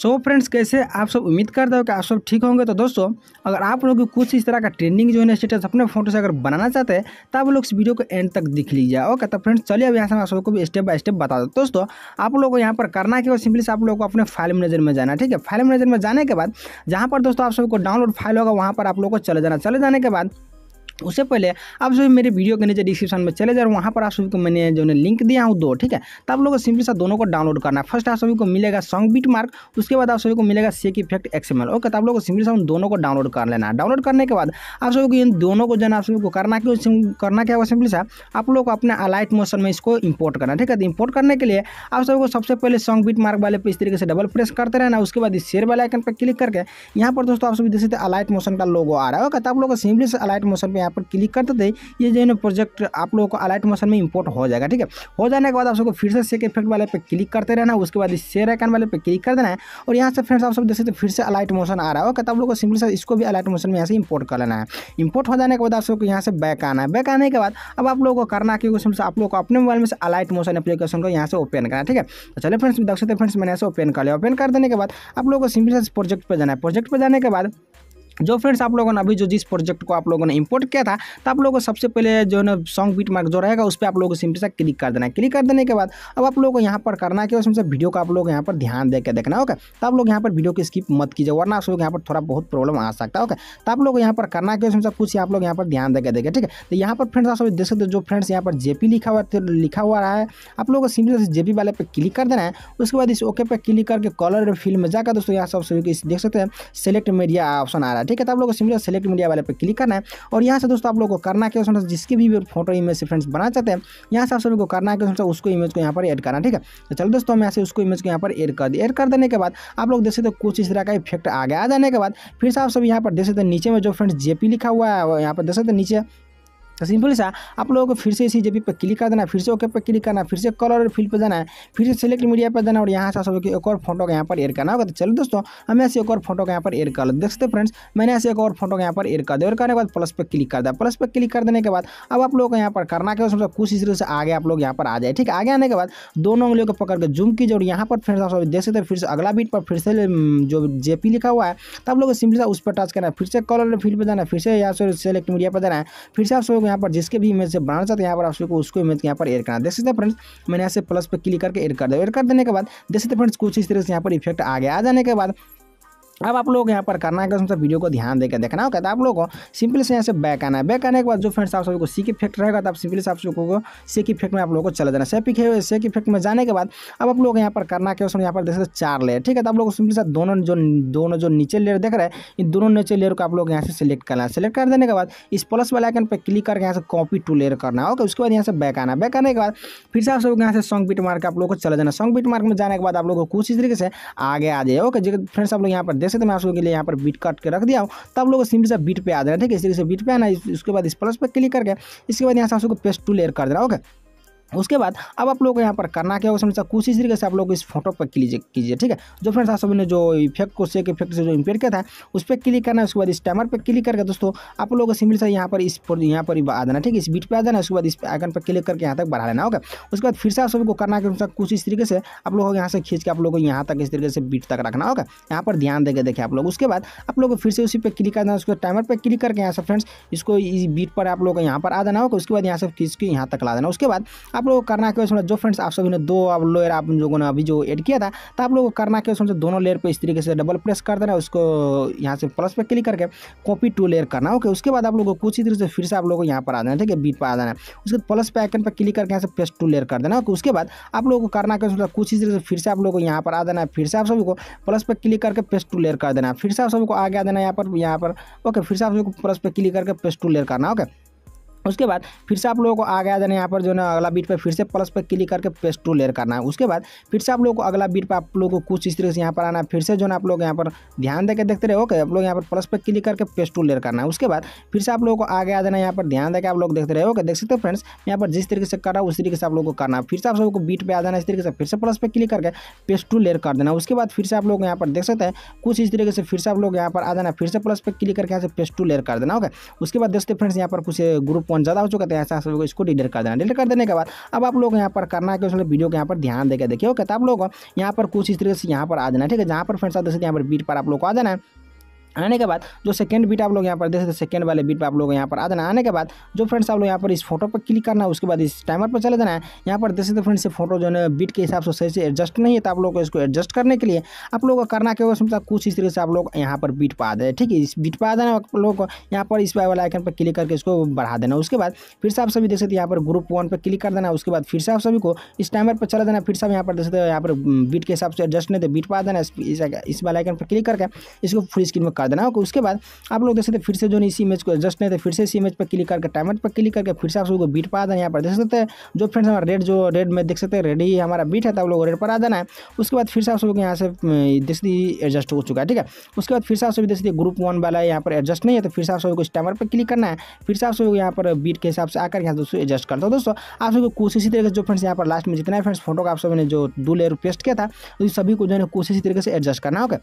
So friends कैसे आप सब, उम्मीद करता हूँ कि आप सब ठीक होंगे। तो दोस्तों अगर आप लोग कुछ इस तरह का ट्रेंडिंग जो है स्टेटस अपने फोटो से अगर बनाना चाहते हैं तो आप लोग इस वीडियो को एंड तक दिख लीजिए। ओके तो फ्रेंड्स चलिए अब यहाँ से हम आप सबको भी स्टेप बाय स्टेप बता दो। दोस्तों आप लोगों को यहाँ पर करना क्या है, सिंपली से आप लोगों को अपने फाइल मैनेजर में जाना है। ठीक है, फाइल मैनेजर में जाने के बाद जहाँ पर दोस्तों आप सबको डाउनलोड फाइल होगा वहाँ पर आप लोगों को चले जाना। चले जाने के बाद उससे पहले आप जो मेरे वीडियो के नीचे डिस्क्रिप्शन में चले जाए, वहाँ पर आप सभी को मैंने जो लिंक दिया हूँ दो। ठीक है, तो आप लोगों को सिंपली सा दोनों को डाउनलोड करना है। फर्स्ट आप सभी को मिलेगा सॉन्ग बीट मार्क, उसके बाद आप सभी को मिलेगा शेक इफेक्ट XML। ओके तो आप लोगों को सिंपली सा उन दोनों को डाउनलोड कर लेना है। डाउनलोड करने के बाद आप सभी को इन दोनों को जो आप सभी को करना क्या होगा, सिंपली सा आप लोग को अपने अलाइट मोशन में इसको इम्पोर्ट करना है। ठीक है, तो इम्पोर्ट करने के लिए आप सभी को सबसे पहले सॉन्ग बीट मार्क वाले पर इस तरीके से डबल प्रेस करते रहना। उसके बाद इस शेयर वाले आइकन पर क्लिक करके यहाँ पर दोस्तों आप सभी देख सकते हैं अलाइट मोशन का लोगो आ रहा है। ओके तो आप लोग को सिंपली से अलाइट मोशन पर पर क्लिक करते थे, ये जो है प्रोजेक्ट आप लोगों को अलाइट मोशन में इंपोर्ट हो जाएगा। ठीक है, हो जाने के बाद आप सबको फिर से शेक इफेक्ट वाले पे क्लिक करते रहना। उसके बाद इस शेयर आइकन वाले पे क्लिक कर देना है और यहाँ से फ्रेंड्स आप सब देख सकते फिर से अलाइट मोशन आ रहा है। तब लोगों को सिंपली से इसको भी अलाइट मोशन में यहाँ से इंपोर्ट कर लेना है। इंपोर्ट हो जाने के बाद आप सबको यहाँ से बैक आना है। बैक आने के बाद अब आप लोगों को करना क्योंकि आप लोग को अपने मोबाइल में से अलाइट मोशन एप्लीकेशन को यहाँ से ओपन करना है। ठीक है, तो चलिए फ्रेंड्स देख सकते फ्रेंड्स मैंने यहाँ से ओपन कर लिया। ओपन कर देने के बाद आप लोगों को सिंपली से प्रोजेक्ट पर जाना है। प्रोजेक्ट पर जाने के बाद जो फ्रेंड्स आप लोगों ने अभी जो जिस प्रोजेक्ट को आप लोगों ने इंपोर्ट किया था तो आप लोगों को सबसे पहले जो है सॉन्ग बीट मार्क जो रहेगा उस पर आप लोगों को सिंपली सा क्लिक कर देना है। क्लिक कर देने के बाद अब आप लोगों को यहाँ पर करना क्या है, उसमें से वीडियो का आप लोग यहाँ पर ध्यान देकर देखना। ओके तो आप लोग यहाँ पर वीडियो की स्किप मत कीजिए, वरना आप लोग यहाँ पर थोड़ा बहुत प्रॉब्लम आ सकता है। ओके तो आप लोग यहाँ पर करना क्या है, उसमें से कुछ आप लोग यहाँ पर ध्यान देकर देखें। ठीक है, तो यहाँ पर फ्रेंड्स आप सब देख सकते जो फ्रेंड्स यहाँ पर जेपी लिखा हुआ रहा है, आप लोगों को सिंपली से जेपी वाले पर क्लिक कर देना है। उसके बाद इस ओके पर क्लिक करके कलर फील्ड में जाकर दोस्तों यहाँ सब सभी देख सकते हैं सेलेक्ट मीडिया ऑप्शन आ रहा है। ठीक है, तो आप लोगों को सिंपली सेलेक्ट मीडिया वाले पर क्लिक करना है और यहाँ से दोस्तों आप लोगों को करना क्या है, जिसकी भी फोटो इमेज से फ्रेंड्स बना चाहते हैं यहाँ से आप सभी को करना है कि उसको इमेज को यहाँ पर ऐड करना है। ठीक है, तो चलो दोस्तों मैं यहाँ से उसको इमेज को यहाँ पर ऐड कर दी। ऐड कर देने के बाद आप लोग देख सकते कुछ इस तरह का इफेक्ट आ गया। आ जाने के बाद फिर से आप सब यहाँ पर देख सकते नीचे में जो फ्रेंड्स जेपी लिखा हुआ है यहाँ पर देख सकते नीचे, तो सिंपल सा आप लोगों को फिर से इसी जेपी पर क्लिक कर देना है। फिर से ओके पर क्लिक करना है। फिर से कलर फील्ड पर जाना है। फिर से सेलेक्ट मीडिया पर जाना और यहाँ से सबको एक और फोटो का यहाँ पर ऐड करना होगा। तो चलो दोस्तों हम ऐसे एक और फोटो का यहाँ पर ऐड कर लो। देख सकते फ्रेंड्स मैंने ऐसे एक और फोटो का यहाँ पर ऐड कर दिया और करने के बाद प्लस पर क्लिक कर दिया। प्लस पर क्लिक कर देने के बाद अब आप लोगों को यहाँ पर करना क्या है, कुछ इस तरह से आगे आप लोग यहाँ पर आ जाए। ठीक है, आगे आने के बाद दोनों उंगलियों को पकड़ के जूम कीजिए और यहाँ पर फ्रेंड्स आप देख सकते फिर से अगला बीट पर फिर से जो जेपी लिखा हुआ है तो आप लोगों को सिंपल सा उस पर टच करना है। फिर से कलर फील्ड पर जाना है। फिर से यहाँ से सेलेक्ट मीडिया पर जाना है। फिर से आप सब यहाँ पर जिसके भी इमेज से बनाना चाहते हैं यहाँ पर आप सबको उसको इमेज यहाँ पर ऐड करना है। देख सकते फ्रेंड्स मैंने यहाँ से प्लस पर क्लिक करके ऐड कर दिया। ऐड कर देने के बाद देख सकते फ्रेंड्स कुछ इस तरह से यहाँ पर इफेक्ट आ गया। आ जाने के बाद अब आप लोग यहाँ पर करना है कि उसमें वीडियो को ध्यान देकर देखना होगा। तो आप लोगों को सिंपली से यहाँ से बैक आना है। बैक आने के बाद जो फ्रेंड्स आप सभी को शेक इफेक्ट रहेगा तो आप सिंपली से आप लोगों को शेक इफेक्ट में आप लोगों को चले जाना। शेक इफेक्ट में जाने के बाद अब आप लोग यहाँ पर करना क्या उसमें यहाँ पर देख सकते चार लेयर। ठीक है, तो आप लोग सिंपली से दोनों जो नीचे लेयर देख रहे हैं इन दोनों नीचे लेयर को आप लोग यहाँ से सिलेक्ट करना है। सिलेक्ट कर देने के बाद इस प्लस वाले आइकन पर क्लिक करके यहाँ से कॉपी टू लेयर करना है। ओके उसके बाद यहाँ से बैक आना। बैक आने के बाद फिर से आप सब यहाँ से सॉन्ग बीट मार्क आप लोग को चले जाना। सॉन्ग बीट मार्क में जाने के बाद आप लोग को कुछ इस तरीके से आगे आ जाए। ओके फ्रेंड्स आप लोग यहाँ पर मैं आप लोगों के लिए यहाँ पर बीट काट के रख दिया हूँ। तब लोग सिंपली सा बीट पे आ जाना। ठीक है, इस तरीके से बीट पे आना। उसके बाद इस प्लस पर क्लिक करके इसके बाद यहाँ से आप लोगों को पेस्ट टू लेयर कर देना। ओके उसके बाद अब आप लोगों को यहाँ पर करना क्या होगा, समझा कुछ इस तरीके से आप लोग इस फोटो पर क्लिक कीजिए। ठीक है, जो फ्रेंड्स आप सभी ने जो इफेक्ट को शेक इफेक्ट से जो इम्पेक्ट किया था उस पर क्लिक करना है। उसके बाद इस टाइमर पर क्लिक करके दोस्तों आप लोगों को सिंपल से यहाँ पर आ जाना। ठीक है, इस बीट पर आ जाना। उसके बाद इस आइकन पर क्लिक करके यहाँ तक बढ़ा लेना होगा। उसके बाद फिर से आप सभी को करना है कुछ इस तरीके से आप लोगों को यहाँ से खींच के आप लोगों को यहाँ तक इस तरीके से बीट तक रखना होगा। यहाँ पर ध्यान देकर देखिए आप लोग। उसके बाद आप लोगों को फिर से उसी पर क्लिक करना है। उसके बाद टाइमर पर क्लिक करके यहाँ से फ्रेंड्स इसको इस बीट पर आप लोगों को यहाँ पर आ जाना होगा। उसके बाद यहाँ से खींच के यहाँ तक ला देना। उसके बाद आप लोगों को करना क्या है, जो फ्रेंड्स आप सभी ने दो आप लेयर आप लोगों ने अभी जो ऐड किया था तो आप लोगों को करना क्या है, दोनों लेयर पे इस तरीके से डबल प्रेस कर देना। उसको यहाँ से प्लस पे क्लिक करके कॉपी टू लेयर करना। ओके उसके बाद आप लोगों को कुछ ही तरीके से फिर से आप लोगों को यहाँ पर आ जाना। ठीक है, बीट पर आ जाना। उसके बाद प्लस पे आइकन पर क्लिक करके यहाँ से पेस्ट टू लेयर कर देना। ओके उसके बाद आप लोगों को करना क्या है, कुछ ही तरीके से फिर से आप लोगों को यहाँ पर आ जाना है। फिर से आप सभी को प्लस पर क्लिक करके पेस्ट टू लेयर कर देना। फिर से आप सभी को आगे आ जाना यहाँ पर। ओके फिर से आप सभी को प्लस पर क्लिक करके पेस्ट टू लेयर करना। ओके उसके बाद फिर से आप लोगों को आगे आ जाना यहाँ पर जो ना अगला बीट पर फिर से प्लस पर क्लिक करके पेस्ट टू लेयर करना है। उसके बाद फिर से आप लोगों को अगला बीट पर आप लोगों को कुछ इस तरीके से यहाँ पर आना है। फिर से जो ना आप लोग यहाँ पर ध्यान देकर देखते रहे। ओके आप लोग यहाँ पर प्लस पर क्लिक करके पेस्ट टू लेयर करना है। उसके बाद फिर से आप लोगों को आगे आ जाना यहाँ पर ध्यान देकर आप लोग देखते रहे। ओके देख सकते हो फ्रेंड्स यहाँ पर जिस तरीके से कर रहा है उस तरीके से आप लोगों को करना है। फिर से आप सबको बीट पर आ जाना इस तरीके से। फिर से प्लस पर क्लिक करके पेस्ट टू लेयर कर देना। उसके बाद फिर से आप लोग यहाँ पर देख सकते हैं कुछ इस तरीके से फिर से आप लोग यहाँ पर आ जाना। फिर से प्लस पर क्लिक करके यहाँ से पेस्ट टू लेयर कर देना। ओके उसके बाद देखते फ्रेंड्स यहाँ पर कुछ ग्रुप पॉइंट ज़्यादा हो चुका था, ऐसा आप लोगों को इसको डिलीट कर देना। डिलीट कर देने के बाद अब आप लोग यहाँ पर करना है कि उसमें वीडियो को यहाँ पर ध्यान देकर देखिए। ओके, तो आप लोगों को यहाँ पर कुछ इस तरीके से यहाँ पर आ जाना है, ठीक है। जहाँ पर फ्रेंड्स आप देख सकते हैं यहाँ पर बीट पर आप लोग को आ जाना है। आने के बाद जो सेकंड बीट आप लोग यहाँ पर देख सकते हैं, सेकंड वाले बीट पर आप लोग यहाँ पर आ जाना। आने के बाद जो फ्रेंड्स आप लोग यहाँ पर इस फोटो पर क्लिक करना है, उसके बाद इस टाइमर पर चले जाना है। यहाँ पर देख सकते हैं फ्रेंड्स ये फोटो जो है बीट के हिसाब से सही से एडजस्ट नहीं है, तो आप लोग को इसको एडजस्ट करने के लिए आप लोग को करना क्या होगा, कुछ इस तरीके से आप लोग यहाँ पर बीट पर आ जाए, ठीक है। इस बीट पर आ जाना, आप लोग को यहाँ पर इस वाले आइकन पर क्लिक करके इसको बढ़ा देना। उसके बाद फिर से आप सभी देख सकते हैं यहाँ पर ग्रुप वन पर क्लिक कर देना। उसके बाद फिर से आप सभी को इस टाइमर पर चला जाना। फिर से यहाँ पर देख सकते हैं यहाँ पर बीट के हिसाब से एडजस्ट नहीं थे, बीट पर आ जाना, इस वाले आइकन पर क्लिक करके इसको फुल स्क्रीन में कर देना। उसके बाद आप लोग देख सकते हैं फिर से जो इसी इमेज को एडजस्ट नहीं थे, फिर से इसी इमेज पर क्लिक करके टाइमर पर क्लिक करके फिर से आप लोगों को बीट पर आ जाना। यहाँ पर देख सकते हैं जो फ्रेंड्स हमारा रेड, जो रेड में देख सकते हैं रेड ही हमारा बीट है, तो आप लोग रेड पर आ जाना है। उसके बाद फिर से आप लोग यहाँ से देख सकते एडजस्ट हो चुका है, ठीक है। उसके बाद फिर से आप सभी देख सकते ग्रुप वन वाला यहाँ पर एडजस्ट नहीं है, तो फिर से आप सभी को इस टाइमर पर क्लिक करना है। फिर से आप सभी यहाँ पर बीट के हिसाब से आकर यहाँ दोस्तों एडजस्ट करता हो। दोस्तों आप सभी को कुछ इसी तरीके से जो फ्रेंड्स यहाँ पर लास्ट में जितना फ्रेंड्स फोटो का आप सभी ने जो दो लेयर पेस्ट किया था, सभी को जो है कुछ इसी तरीके से एडजस्ट करना होगा।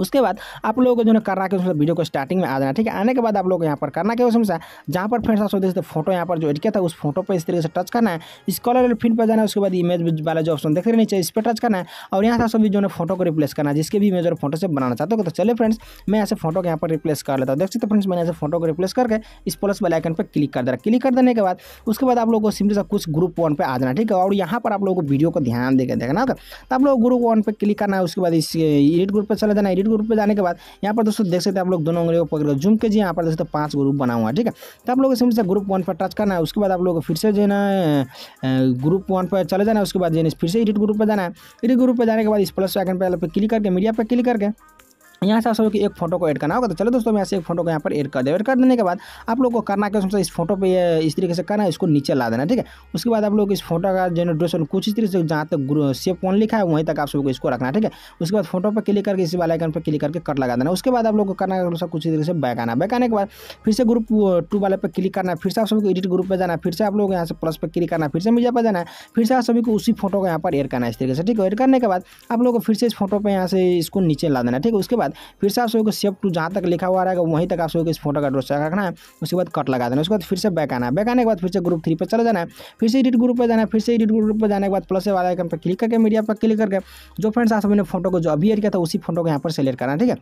उसके बाद आप लोगों को जो है करना के उसमें वीडियो को स्टार्टिंग में आ जाना, ठीक है। आने के बाद आप लोग को यहाँ पर करना क्या समझा, जहाँ पर फ्रेंड्स आप देखते फोटो यहाँ पर जो एड किया था, उस फोटो पर इस तरीके से टच करना है। इस कलर फील्ड पर जाना है। उसके बाद इमेज वाला जो ऑप्शन देख रहे नीचे, इस पर टच करना है और यहाँ से सभी जो है फोटो को रिप्लेस करना है, जिसके भी इमेज और फोटो से बनाना चाहते हो। तो चलिए फ्रेंड्स मैं ऐसे फोटो को यहाँ पर रिप्लेस कर लेता हूँ। देख सकते फ्रेंड्स मैंने ऐसे फोटो को रिप्लेस करके इस प्लस वाले आइकन पर क्लिक कर देना। क्लिक कर देने के बाद उसके बाद आप लोग को सिंपल सा कुछ ग्रुप वन पर आ जाना, ठीक है। और यहाँ पर आप लोग को वीडियो को ध्यान देकर देखना होगा। तो आप लोग ग्रुप वन पर क्लिक करना है। उसके बाद इस एडिट ग्रुप पर चला जाना। एडिट ग्रुप पे जाने के बाद यहाँ पर दोस्तों देख सकते हैं आप लोग दोनों उंगलियों को पकड़कर जूम कीजिए। यहाँ पर दोस्तों 5 ग्रुप बना हुआ है, ठीक है। तो आप लोग सिंपल से ग्रुप वन पर टच करना है। उसके बाद आप लोग फिर से जो है ना ग्रुप वन पर चले जाना है। उसके बाद जो है फिर से एडिट ग्रुप पर जाना है। एडिट ग्रुप पर जाने के बाद इस प्लस आइकन पर क्लिक करके मीडिया पर क्लिक करके यहाँ से आप सभी को एक फोटो को ऐड करना होगा। तो चलो दोस्तों मैं ऐसे एक फोटो को यहाँ पर ऐड कर दे। ऐड कर देने के बाद आप लोग को करना क्या समझा, इस फोटो पे इस तरीके से करना है, इसको नीचे ला देना, ठीक है। उसके बाद आप लोग इस फोटो का जो ड्यूरेशन कुछ इस तरीके से जहाँ तक शेप वन लिखा है वहीं तक आप सबको इसको रखना है, ठीक है। उसके बाद फोटो पर क्लिक करके इसी वाले आइकन पर क्लिक करके कट लगा देना। उसके बाद आप लोग को करना है कुछ इस तरीके से बैक आना। बैक आने के बाद फिर से ग्रुप टू वाले पर क्लिक करना है। फिर से आप सबको एडिट ग्रुप पर जाना है। फिर से आप लोग यहाँ से प्लस पर क्लिक करना है। फिर से मीडिया पर जाना है। फिर से आप सभी को उसी फोटो को यहाँ पर ऐड करना है इस तरीके से, ठीक है। ऐड करने के बाद आप लोग को फिर से इस फोटो पर यहाँ से इसको नीचे ला देना, ठीक है। उसके बाद फिर से आप सबको शेप टू जहाँ तक लिखा हुआ रहेगा वहीं तक आप सबको इस फोटो का ड्रॉ रखना है। उसके बाद कट लगा देना। उसके बाद फिर से बैक आना है। बैक आने के बाद फिर से ग्रुप थ्री पर चला जाना है। फिर से एडिट ग्रुप पर जाना है। फिर से एडिट ग्रुप पर जाने के बाद प्लस वाला आइकन पर क्लिक करके मीडिया पर क्लिक करके जो फ्रेंड्स आप सबने फोटो को जो अभी एड किया था उसी फोटो को यहाँ पर सेलेक्ट करना है, ठीक है।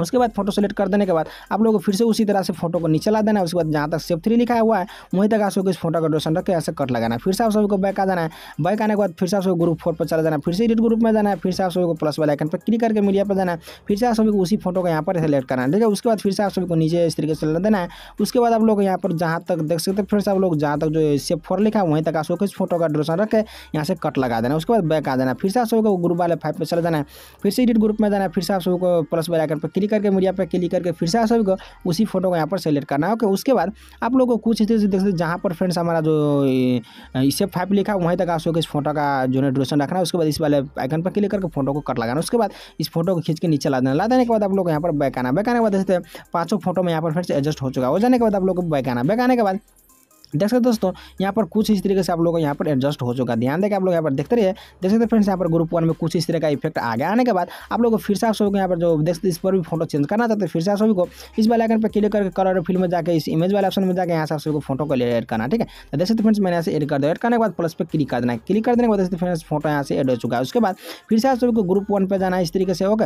उसके बाद फोटो सेलेक्ट कर देने के बाद आप लोगों को फिर से उसी तरह से फोटो को नीचे ला देना है। उसके बाद जहाँ तक शेप 3 लिखा हुआ है वहीं तक आप सबको इस फोटो का ड्रेसन रख के ऐसे कट लगाना है। फिर से आप सबको बैक आ जाना है। बैक आने के बाद फिर से आप सबको ग्रुप 4 पर चला जाना है। फिर से एडिट ग्रुप में जाना है। फिर से आप सबको प्लस वाले आइकन पर क्लिक करके मीडिया पर जाना है। फिर से आप सबको उसी फोटो को यहाँ पर सेलेक्ट करना है, ठीक है। उसके बाद फिर से आप सबको नीचे इस तरीके से ला देना है। उसके बाद आप लोग यहाँ पर जहाँ तक देख सकते हैं फिर से आप लोग जहाँ तक जो शेप 4 लिखा है वहीं तक आप सबको इस फोटो का ड्रेसन रख के यहाँ से कट लगा देना है। उसके बाद बैक आ जाना। फिर से आप सबको ग्रुप वाले 5 पर चला जाना है। फिर से एडिट ग्रुप में जाना है। फिर से आप सबको प्लस वाले आइकन पर क्लिक करके मीडिया पर क्लिक करके फिर से आप सभी को उसी फोटो को यहाँ पर सेलेक्ट करना है। ओके, उसके बाद आप लोगों को कुछ इस तरह से देख सकते हैं जहाँ पर फ्रेंड्स हमारा जो इसे 5 लिखा वहीं तक आप सभी को इस फोटो का जो है ड्यूरेशन रखना है। उसके बाद इस वाले आइकन पर क्लिक करके फोटो को कट लगाना। उसके बाद इस फोटो को खींच के नीचे ला देना। ला देने के बाद आप लोग यहाँ पर बैक आना। बैक आने के बाद देखते हैं 5 फोटो में यहाँ पर फ्रेंड्स एडजस्ट हो चुका है। हो जाने के बाद आप लोग को बैक आना। बैक आने के बाद देख सकते दोस्तों यहाँ पर कुछ इस तरीके से आप लोगों को यहाँ पर एडजस्ट हो चुका है। ध्यान देकर आप लोग यहाँ पर देखते रहिए। देख सकते फ्रेंड्स यहाँ पर ग्रुप वन में कुछ इस तरह का इफेक्ट आ गया। आने के बाद आप लोगों को फिर से आप सबको यहाँ पर जो देख सकते इस पर भी फोटो चेंज करना चाहते हैं। फिर से आप सभी को इस वाले आइकन पर क्लिक करके कलर फील्ड में जाकर इस इमेज वाले ऑप्शन में जाकर यहाँ से आप सबको फोटो को एड करना, ठीक है। तो देख सकते फ्रेंड्स मैंने यहाँ से एड कर दिया। एड करने के बाद प्लस पर क्लिक कर देना। क्लिक कर देने के बाद फ्रेंड्स फोटो यहाँ से एड हो चुका है। उसके बाद फिर से आप सबको ग्रुप वन पर जाना इस तरीके से। ओके,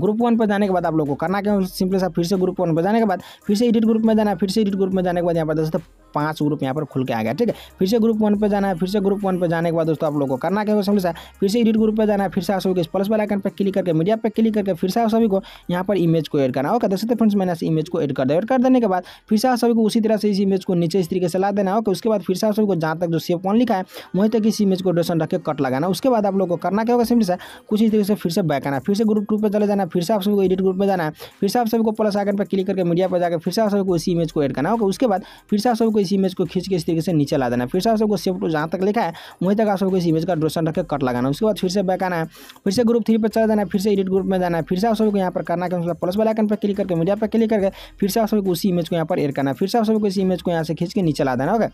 ग्रुप वन पर जाने के बाद आप लोग को करना क्या सिंपल सा फिर से ग्रुप वन पर जाने के बाद फिर से एडिट ग्रुप में जाना है। फिर से एडिट ग्रुप में जाने के बाद यहाँ पर दोस्तों 5 ग्रुप यहाँ पर खुल के आ गया, ठीक है। फिर से ग्रुप वन पर जाना है। फिर से ग्रुप वन पर जाने के बाद दोस्तों आप लोगों को करना क्या समझ सा फिर से एडिट ग्रुप पर जाना है। फिर से आप सभी को इस प्लस वाले आइकन पर क्लिक करके मीडिया पर क्लिक करके फिर से आप सभी को यहाँ पर इमेज को एड करना। ओके, देख सकते फ्रेंड्स मैंने इमेज को एड कर दिया। एड कर देने के बाद फिर से आप सभी को उसी तरह से इस इमेज को नीचे इस तरीके से ला देना। ओके, उसके बाद फिर से आप सभी को जहाँ तक जो शेप 1 लिखा है वहीं तक इस इमेज को ड्रेसन रख के कट लगाना। उसके बाद आप लोग को करना क्या होगा सिंपल सा कुछ इस तरीके से फिर से बैक आना। फिर से ग्रुप 2 पर चले जाना। फिर से आप सबको एडिट ग्रुप में जाना है। फिर से आप सबको प्लस आइकन पर क्लिक करके मीडिया पर जाकर फिर से आप सबको इसी इमेज को एड करना होगा। उसके बाद फिर से आप सबको इसी इमेज को खींच के इस तरीके से नीचे ला देना। फिर से आप सबको शेप 2 जहाँ तक लिखा है वहीं तक आप सबको इस इमेज का ड्रेसन रख के कट लगाना। उसके बाद फिर से बैक आना है। फिर से ग्रुप 3 पर चला जाना है। फिर से एडिट ग्रुप में जाना है। फिर से आप सबको यहाँ पर करना क्या प्लस वाले आइकन पर क्लिक करके मीडिया पर क्लिक करके फिर से आप सबको उसी इमेज को यहाँ पर एड करना। फिर से आप सबको इसी इमेज को यहाँ से खींच के नीचे ला देना। होगा,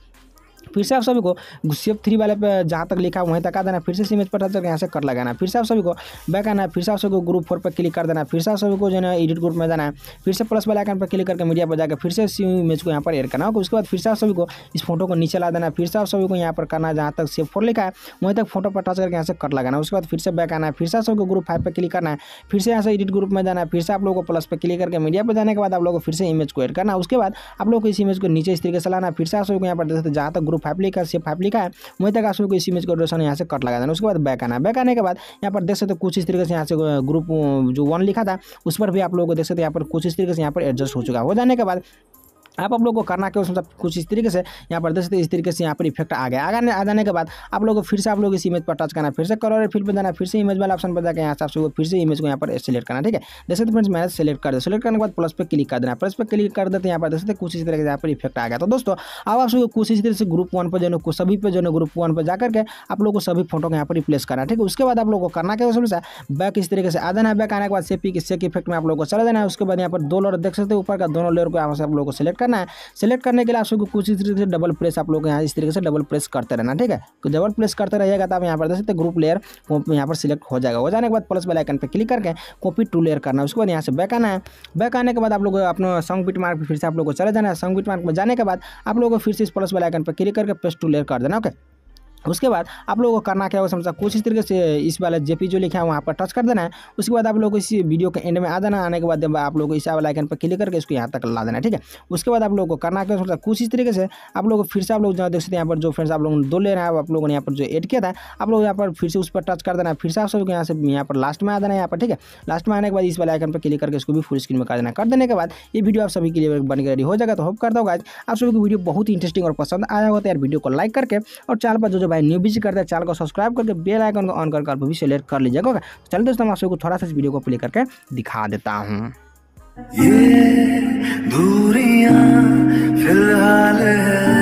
फिर से आप सभी को शेप 3 वाले पे जहाँ तक लिखा वहीं तक आ देना, फिर से इमेज पर तक यहाँ से कर लगाना, फिर से आप सभी को बैक आना है, फिर से आप सभी को ग्रुप 4 पर क्लिक कर देना, फिर से आप सभी को जो है एडिट ग्रुप में जाना है, फिर से प्लस वाले आइकन पर क्लिक करके मीडिया पर जाकर फिर से इमेज को यहाँ पर एड करना होगा। उसके बाद फिर से आप सभी को इस फोटो को नीचे ला देना, फिर से आप सभी को यहाँ पर करना है जहाँ तक शेप 4 लिखा है वहीं तक फोटो पर टच करके यहाँ से कर लगाना। उसके बाद फिर से बैक आना है, फिर से आप सभी को ग्रुप 5 पर क्लिक करना है, फिर से यहाँ से एडिट ग्रुप में जाना है, फिर से आप लोगों को प्लस पर क्लिक करके मीडिया पर जाने के बाद आप लोगों को फिर से इमेज को एड करना है। उसके बाद आप लोग को इस इमेज को नीचे इस तरीके से लाना, फिर से आप सभी को यहाँ पर देते जहाँ तक ग्रुप 5 लिखा है शेप 5 लिखा है वहीं तक आप सभी को इस इमेज को रोटेशन यहाँ से कट लगा देना। उसके बाद बैक आना, बैक आने के बाद यहाँ पर देख सकते हो कुछ इस तरीके से यहाँ से ग्रुप जो 1 लिखा था उस पर भी आप लोगों को देख सकते यहाँ पर कुछ इस तरीके से यहाँ पर एडजस्ट हो चुका हो जाने के बाद आप लोगों को करना क्या उसमें कुछ इस तरीके से यहाँ पर देख सकते इस तरीके से यहाँ पर इफेक्ट आ गया। आगे आ जाने के बाद आप लोगों को फिर से आप लोग इस इमेज पर टच करना, फिर से कलर फील्ड पर जाना, फिर से इमेज वाला ऑप्शन पर जाकर यहाँ से आप सबको फिर से इमेज को यहाँ पर सेलेक्ट करना। ठीक है, देख सकते फ्रेंड्स मैंने सेलेक्ट कर दिया, सेलेक्ट करने के बाद प्लस पर क्लिक कर देना, प्लस पर क्लिक कर देते यहाँ पर देख सकते कुछ इस तरह से यहाँ पर इफेक्ट आ गया। तो दोस्तों अब आप सबको कुछ इस तरह से ग्रुप 1 पर जो सभी पर जो ग्रुप 1 पर जाकर के आप लोग को सभी फोटो को यहाँ पर रिप्लेस करना। ठीक है, उसके बाद आप लोग को करना क्या उसमें बैक इस तरीके से आ जाना है, बैक आने के बाद शेक इफेक्ट में आप लोग को चला जाना है। उसके बाद यहाँ पर 2 लेयर देख सकते ऊपर का, दोनों लेयर को यहाँ से आप लोग को सेलेक्ट करना है। सेलेक्ट करने के लिए आप सबको कुछ इस तरीके से डबल प्रेस आप लोग यहाँ इस तरीके से डबल प्रेस करते रहना। ठीक है, डबल प्रेस करते रहिएगा तो आप यहाँ पर देख सकते ग्रुप लेयर यहाँ पर सिलेक्ट हो जाएगा। हो जाने के बाद प्लस वाले आइकन पर क्लिक करके कॉपी टू लेयर करना है। उसके बाद यहाँ से बैक आना है, बैक आने के बाद आप लोग अपना संग बिट मार्क फिर से आप लोग को चले जाना है। संग बिट मार्क में जाने के बाद आप लोग को फिर से इस प्लस वाले आइकन पर क्लिक करके पेस्ट टू लेयर कर देना। ओके, उसके बाद आप लोगों को करना क्या होगा समझा कुछ इस तरीके से इस वाला जेपी जो लिखा है वहाँ पर टच कर देना है। उसके बाद आप लोग को इस वीडियो के एंड में आ जाना, आने के बाद आप लोग को इस वाला आइकन पर क्लिक करके इसको यहाँ तक ला देना। ठीक है, उसके बाद आप लोग को करना क्या समझा कुछ इस तरीके से आप लोग फिर से आप लोग जहाँ देख सकते हैं यहाँ पर जो फ्रेंड्स आप लोगों ने 2 लेयर है आप लोगों ने यहाँ पर जो एड किया था आप लोग यहाँ पर फिर से उस पर टच कर देना, फिर से आप सबको यहाँ से यहाँ पर लास्ट में आ देना यहाँ पर। ठीक है, लास्ट में आने के बाद इस वाले आइकन पर क्लिक करके इसको भी फुल स्क्रीन में कर देना। कर देने के बाद ये वीडियो आप सभी के लिए बन के रेडी हो जाएगा। तो होप करता हूँ आज आप सभी को वीडियो बहुत ही इंटरेस्टिंग और पसंद आया होगा। तो यार वीडियो को लाइक करके और चैनल पर जो न्यू विजिट करते हैं चैनल को सब्सक्राइब करके बेल आइकन को ऑन करके भी सेलेक्ट कर लीजिएगा। चलिए दोस्तों मैं आप सबको थोड़ा सा इस वीडियो को प्ले करके दिखा देता हूँ। ये दूरियां फिलहाल है।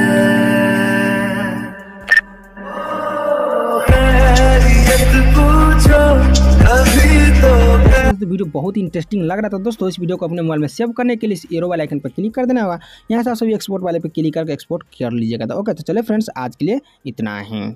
तो वीडियो बहुत ही इंटरेस्टिंग लग रहा था दोस्तों। इस वीडियो को अपने मोबाइल में सेव करने के लिए इस एरो वाले आइकन पर क्लिक कर देना होगा। यहाँ से आप सभी एक्सपोर्ट वाले पर क्लिक करके एक्सपोर्ट कर लीजिएगा। ओके, तो चले फ्रेंड्स आज के लिए इतना ही।